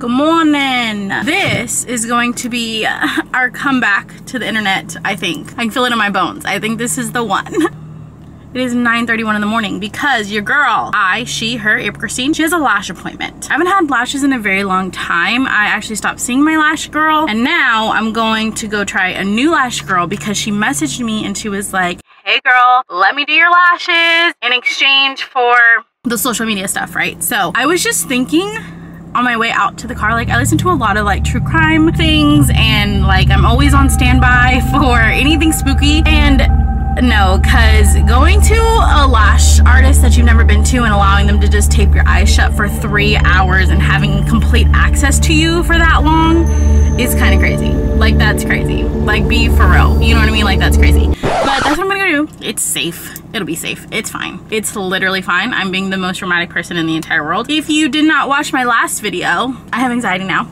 Good morning. This is going to be our comeback to the internet, I think. I can feel it in my bones. I think this is the one. It is 9:31 in the morning because your girl, April Kristine, she has a lash appointment. I haven't had lashes in a very long time. I actually stopped seeing my lash girl, and now I'm going to go try a new lash girl because she messaged me and she was like, hey girl, let me do your lashes in exchange for the social media stuff, right? So I was just thinking on my way out to the car, like, I listen to a lot of like true crime things, and like I'm always on standby for anything spooky. And no, cause going to a lash artist that you've never been to and allowing them to just tape your eyes shut for 3 hours and having complete access to you for that long is kind of crazy. Like, that's crazy. Like, be for real, you know what I mean? Like, that's crazy. But that's what I'm gonna do. It's safe. It'll be safe. It's fine. It's literally fine. I'm being the most dramatic person in the entire world. If you did not watch my last video, I have anxiety now.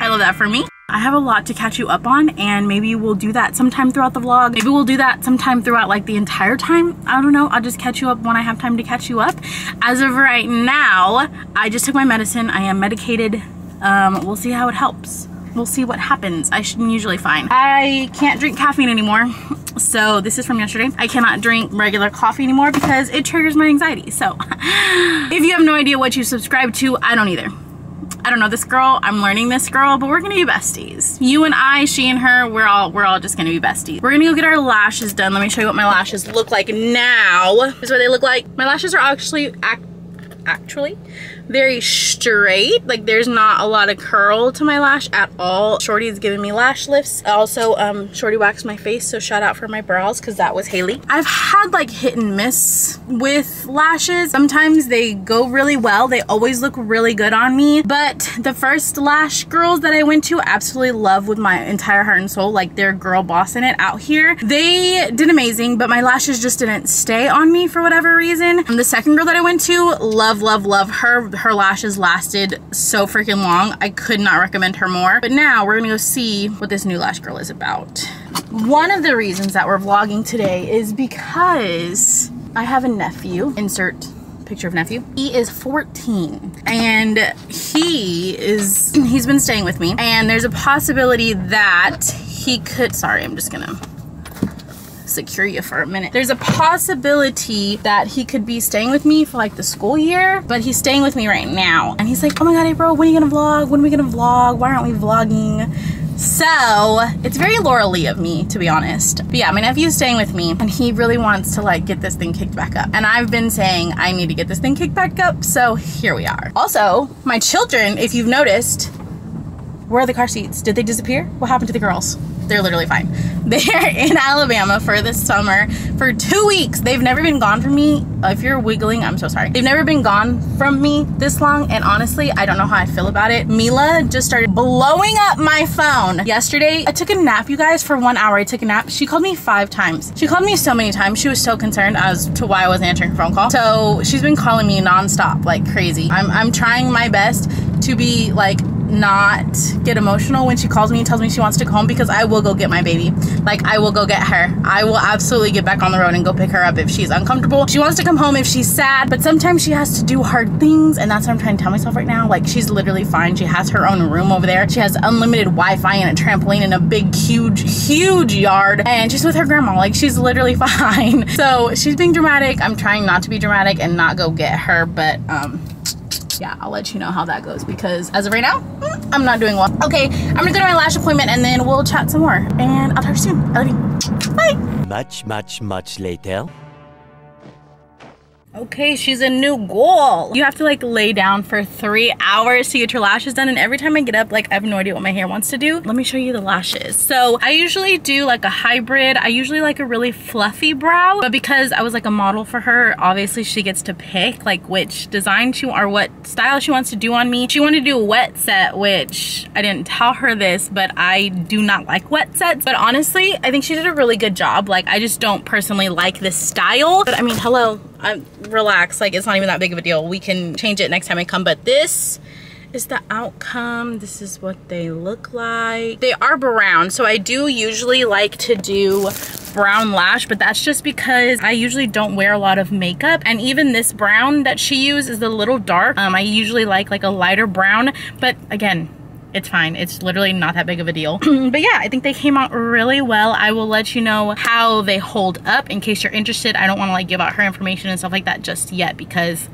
I love that for me. I have a lot to catch you up on, and maybe we'll do that sometime throughout the vlog. Maybe we'll do that sometime throughout like the entire time. I don't know. I'll just catch you up when I have time to catch you up. As of right now, I just took my medicine. I am medicated. We'll see how it helps. We'll see what happens. I should be usually fine. I can't drink caffeine anymore. So this is from yesterday. I cannot drink regular coffee anymore because it triggers my anxiety. So if you have no idea what you subscribe to, I don't either. I don't know this girl, I'm learning this girl, but we're gonna be besties. You and I, she and her, we're all just gonna be besties. We're gonna go get our lashes done. Let me show you what my lashes look like now. This is what they look like. My lashes are actually very straight. Like, there's not a lot of curl to my lash at all. Shorty is giving me lash lifts. Also, Shorty waxed my face, so shout out for my brows, because that was Haley. I've had like hit and miss with lashes. Sometimes they go really well, they always look really good on me, but the first lash girls that I went to, absolutely love with my entire heart and soul. Like, they're girl bossing it out here. They did amazing, but my lashes just didn't stay on me for whatever reason. And the second girl that I went to, love her lashes lasted so freaking long. I could not recommend her more. But now we're gonna go see what this new lash girl is about. One of the reasons that we're vlogging today is because I have a nephew, insert picture of nephew. He is 14 and he's been staying with me, and there's a possibility that he could, sorry, I'm just gonna secure you for a minute. There's a possibility that he could be staying with me for like the school year, but he's staying with me right now. And he's like, oh my God, April, when are you gonna vlog? When are we gonna vlog? Why aren't we vlogging? So it's very Laura Lee of me, to be honest. But yeah, my nephew's staying with me, and he really wants to like get this thing kicked back up. And I've been saying I need to get this thing kicked back up, so here we are. Also, my children, if you've noticed, where are the car seats? Did they disappear? What happened to the girls? They're literally fine. They're in Alabama for this summer for 2 weeks. They've never been gone from me. If you're wiggling, I'm so sorry. They've never been gone from me this long, and honestly, I don't know how I feel about it. Mila just started blowing up my phone yesterday. I took a nap, you guys, for 1 hour. I took a nap. She called me 5 times. She called me so many times. She was so concerned as to why I wasn't answering her phone call. So she's been calling me nonstop, like crazy. I'm trying my best to be like, not get emotional when she calls me and tells me she wants to go home, because I will go get my baby. Like, I will go get her. I will absolutely get back on the road and go pick her up if she's uncomfortable. She wants to come home if she's sad, but sometimes she has to do hard things, and that's what I'm trying to tell myself right now. Like, she's literally fine. She has her own room over there. She has unlimited Wi-Fi and a trampoline and a big, huge yard, and she's with her grandma. Like, she's literally fine. So she's being dramatic. I'm trying not to be dramatic and not go get her, but yeah, I'll let you know how that goes, because as of right now, I'm not doing well. Okay, I'm gonna go to my lash appointment, and then we'll chat some more, and I'll talk to you soon. I love you. Bye. Much later. Okay, she's a new girl. You have to like lay down for 3 hours to get your lashes done, and every time I get up, like, I have no idea what my hair wants to do. Let me show you the lashes. So I usually do like a hybrid. I usually like a really fluffy brow, but because I was like a model for her, obviously she gets to pick like which design she or what style she wants to do on me. She wanted to do a wet set, which I didn't tell her this, but I do not like wet sets. But honestly, I think she did a really good job. Like, I just don't personally like this style, but I mean, hello. Relax, like, it's not even that big of a deal. We can change it next time I come, but this is the outcome. This is what they look like. They are brown, so I do usually like to do brown lash, but that's just because I usually don't wear a lot of makeup. And even this brown that she used is a little dark. I usually like a lighter brown, but again, it's fine. It's literally not that big of a deal. But yeah, I think they came out really well. I will let you know how they hold up in case you're interested. I don't want to like give out her information and stuff like that just yet because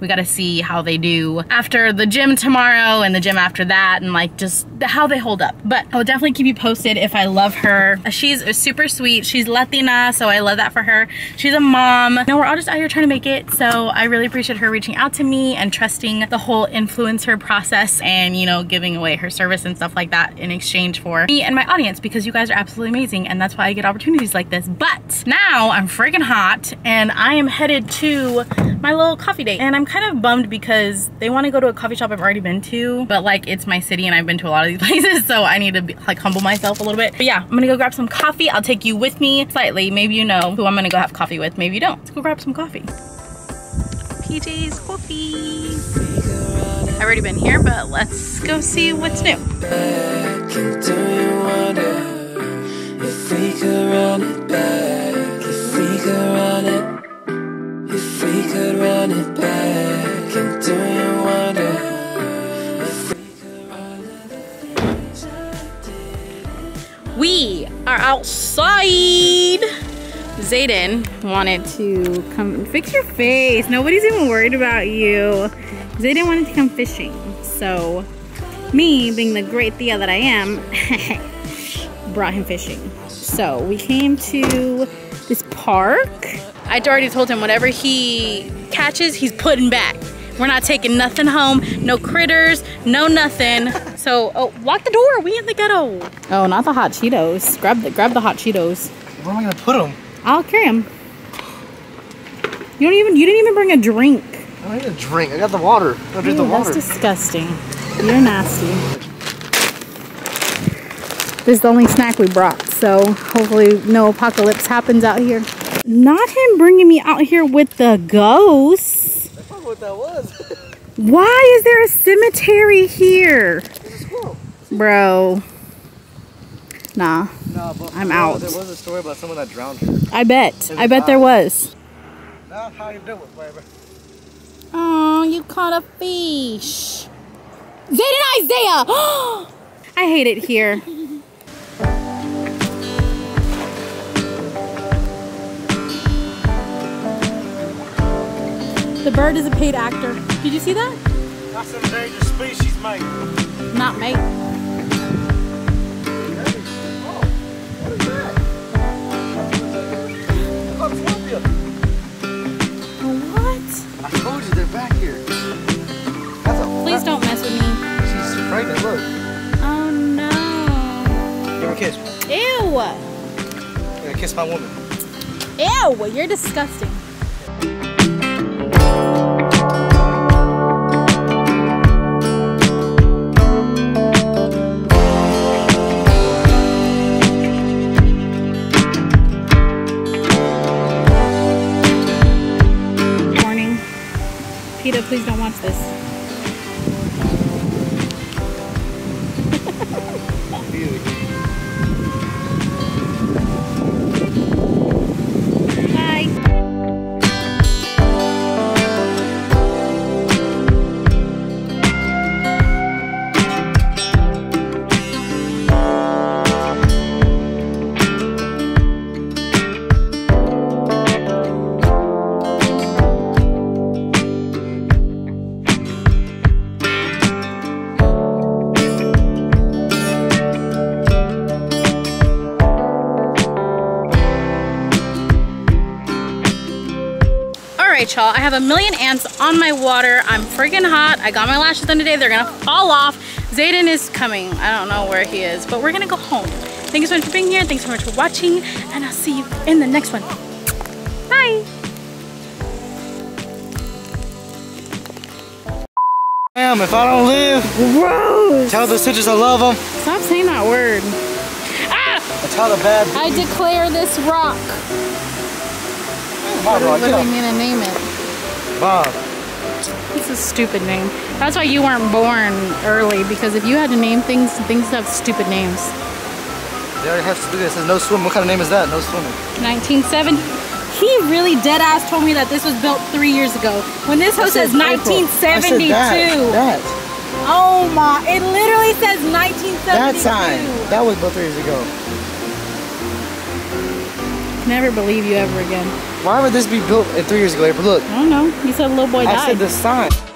we got to see how they do after the gym tomorrow and the gym after that and like just how they hold up. But I will definitely keep you posted if I love her. She's super sweet. She's Latina, so I love that for her. She's a mom. No, we're all just out here trying to make it. So I really appreciate her reaching out to me and trusting the whole influencer process and, you know, giving away her service and stuff like that in exchange for me and my audience because you guys are absolutely amazing and that's why I get opportunities like this. But now I'm freaking hot and I am headed to my little coffee date and I'm kind of bummed because they want to go to a coffee shop I've already been to, but like it's my city and I've been to a lot of these places, so I need to be, like, humble myself a little bit. But yeah, I'm gonna go grab some coffee. I'll take you with me slightly. Maybe you know who I'm gonna go have coffee with, maybe you don't. Let's go grab some coffee. PJ's coffee. I've already been here, but let's go see what's new. If we could run it back, if we could run it back, if we could run it back, and do you wonder if we could run it back? We are outside. Zayden wanted to come and fix your face. Nobody's even worried about you. Zayden wanted to come fishing. So me, being the great Thea that I am, brought him fishing. So we came to this park. I already told him whatever he catches, he's putting back. We're not taking nothing home, no critters, no nothing. So, oh, lock the door, we in the ghetto. Oh, not the hot Cheetos. Grab the hot Cheetos. Where am I gonna put them? I'll carry them. You didn't even bring a drink. I don't need a drink, I got the water. I'll drink the water. That's disgusting. You're nasty. This is the only snack we brought, so hopefully no apocalypse happens out here. Not him bringing me out here with the ghosts. That's not what that was. Why is there a cemetery here? There's a squirrel. Bro. Nah, but I'm out. There was a story about someone that drowned here. I bet there was. That's how you do it, baby. Oh, you caught a fish. Zayden Isaiah! I hate it here. The bird is a paid actor. Did you see that? That's an endangered species, mate. Not mate. Oh, what is that? Cornucopia. What? I told you they're back here. That's a. Please don't mess with me. She's pregnant. Look. Oh no. Give me a kiss. Ew. You're gonna kiss my woman. Ew. You're disgusting. Please don't watch this. Hi. Y'all, I have a million ants on my water. I'm freaking hot. I got my lashes done today. They're gonna fall off. Zayden is coming. I don't know where he is, but we're gonna go home. Thank you so much for being here. Thanks so much for watching, and I'll see you in the next one. Bye. Ma'am, if I don't live, gross. Tell the sisters I love them. Stop saying that word. Ah! That's how the bad. I declare this rock. Bob, what are we gonna name it? Bob. It's a stupid name. That's why you weren't born early, because if you had to name things, things have stupid names. They already have to do this. There's no swimming. What kind of name is that? No swimming. 1970. He really dead ass told me that this was built 3 years ago. When this house says 1972. That. Oh my! It literally says 1972. That sign. That was built 3 years ago. Never believe you ever again. Why would this be built 3 years ago? April, look. I don't know. You said a little boy died. I said the sign.